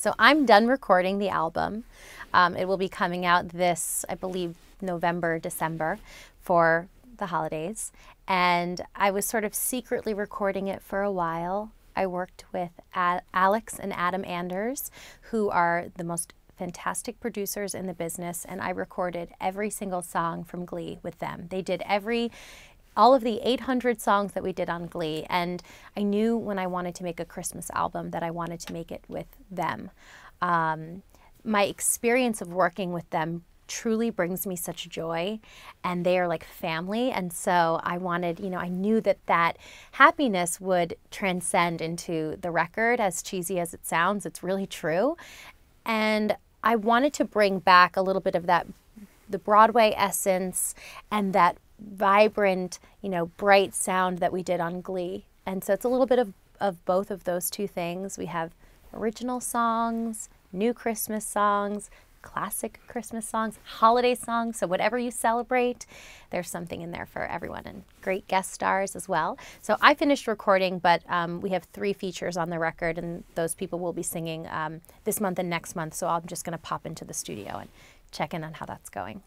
So I'm done recording the album. It will be coming out this, I believe, November, December for the holidays. And I was sort of secretly recording it for a while. I worked with Alex and Adam Anders, who are the most fantastic producers in the business, and I recorded every single song from Glee with them. They did all of the 800 songs that we did on Glee, and I knew when I wanted to make a Christmas album that I wanted to make it with them. My experience of working with them truly brings me such joy, and they are like family, and so I wanted, you know, I knew that that happiness would transcend into the record. As cheesy as it sounds, it's really true. And I wanted to bring back a little bit of that, the Broadway essence and that vibrant, you know, bright sound that we did on Glee. And so it's a little bit of both of those two things. We have original songs, new Christmas songs, classic Christmas songs, holiday songs. So whatever you celebrate, there's something in there for everyone, and great guest stars as well. So I finished recording, but we have 3 features on the record, and those people will be singing this month and next month. So I'm just going to pop into the studio and check in on how that's going.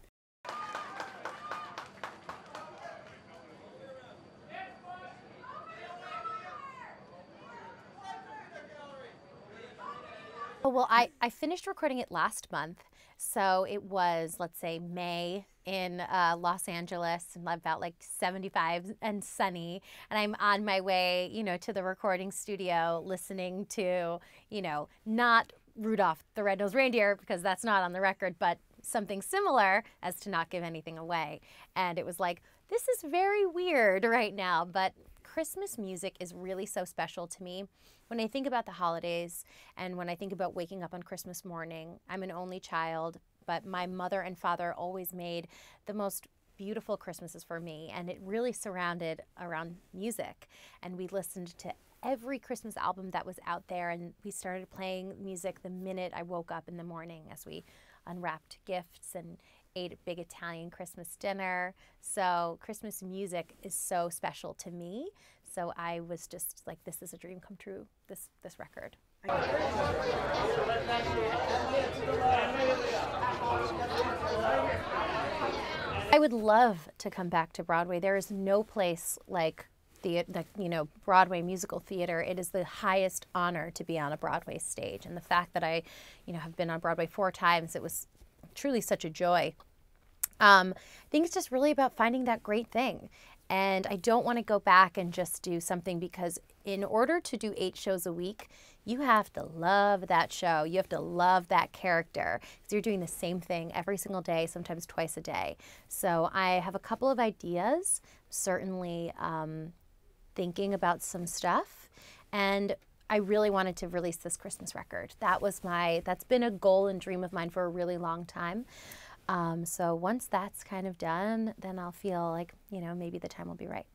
Well, I finished recording it last month, so it was, let's say, May in Los Angeles, about like 75 and sunny, and I'm on my way, you know, to the recording studio, listening to, you know, not Rudolph the Red-Nosed Reindeer, because that's not on the record, but something similar, as to not give anything away. And it was like, this is very weird right now, but Christmas music is really so special to me. When I think about the holidays and when I think about waking up on Christmas morning, I'm an only child, but my mother and father always made the most beautiful Christmases for me, and it really surrounded around music. And we listened to every Christmas album that was out there, and we started playing music the minute I woke up in the morning as we unwrapped gifts and ate a big Italian Christmas dinner. So Christmas music is so special to me. So I was just like, this is a dream come true, this record. I would love to come back to Broadway. There is no place like the, you know, Broadway musical theater. It is the highest honor to be on a Broadway stage. And the fact that I, you know, have been on Broadway 4 times, it was truly such a joy. I think it's just really about finding that great thing. And I don't want to go back and just do something, because in order to do 8 shows a week, you have to love that show. You have to love that character, because you're doing the same thing every single day, sometimes twice a day. So I have a couple of ideas, certainly thinking about some stuff. And I really wanted to release this Christmas record. That's been a goal and dream of mine for a really long time. So once that's kind of done, then I'll feel like, you know, maybe the time will be right.